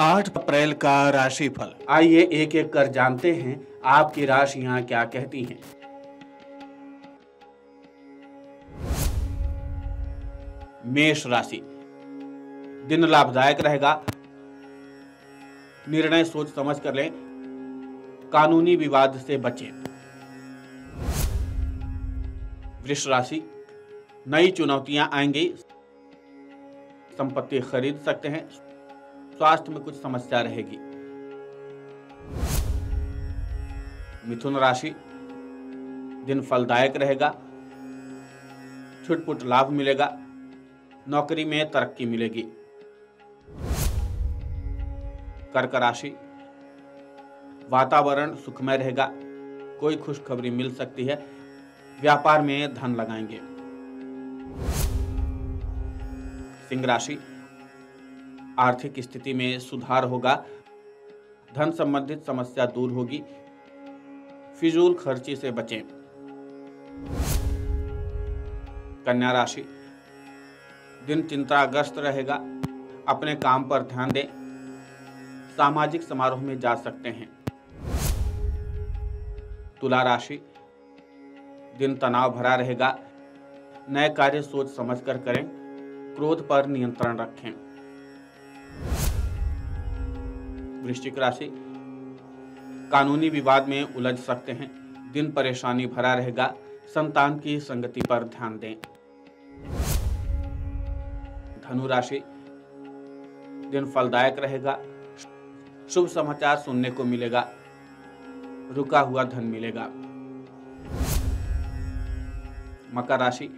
8 अप्रैल का राशिफल। आइए एक एक कर जानते हैं आपकी राशियां क्या कहती हैं। मेष राशि, दिन लाभदायक रहेगा। निर्णय सोच समझ कर लें। कानूनी विवाद से बचें। वृष राशि, नई चुनौतियां आएंगी। संपत्ति खरीद सकते हैं। स्वास्थ्य में कुछ समस्या रहेगी। मिथुन राशि, दिन फलदायक रहेगा। छुटपुट लाभ मिलेगा। नौकरी में तरक्की मिलेगी। कर्क राशि, वातावरण सुखमय रहेगा। कोई खुशखबरी मिल सकती है। व्यापार में धन लगाएंगे। सिंह राशि, आर्थिक स्थिति में सुधार होगा। धन संबंधित समस्या दूर होगी। फिजूल खर्ची से बचें। कन्या राशि, दिन चिंताग्रस्त रहेगा। अपने काम पर ध्यान दें। सामाजिक समारोह में जा सकते हैं। तुला राशि, दिन तनाव भरा रहेगा। नए कार्य सोच समझकर करें। क्रोध पर नियंत्रण रखें। वृश्चिक राशि, कानूनी विवाद में उलझ सकते हैं। दिन परेशानी भरा रहेगा। संतान की संगति पर ध्यान दें। धनु राशि, दिन फलदायक रहेगा। शुभ समाचार सुनने को मिलेगा। रुका हुआ धन मिलेगा। मकर राशि,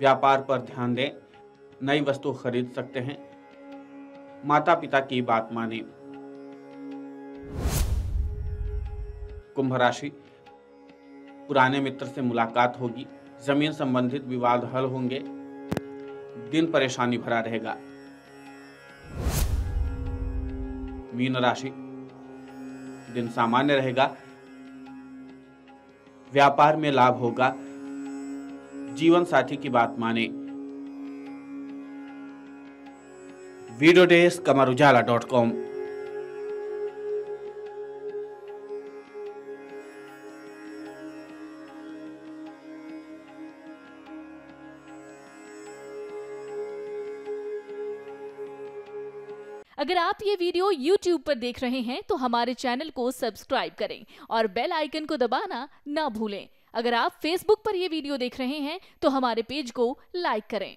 व्यापार पर ध्यान दें। नई वस्तु खरीद सकते हैं। माता पिता की बात माने। कुंभ राशि, पुराने मित्र से मुलाकात होगी। जमीन संबंधित विवाद हल होंगे। दिन परेशानी भरा रहेगा। मीन राशि, दिन सामान्य रहेगा। व्यापार में लाभ होगा। जीवन साथी की बात माने। Video desk kamarujala.com। अगर आप ये वीडियो YouTube पर देख रहे हैं तो हमारे चैनल को सब्सक्राइब करें और बेल आइकन को दबाना ना भूलें। अगर आप Facebook पर ये वीडियो देख रहे हैं तो हमारे पेज को लाइक करें।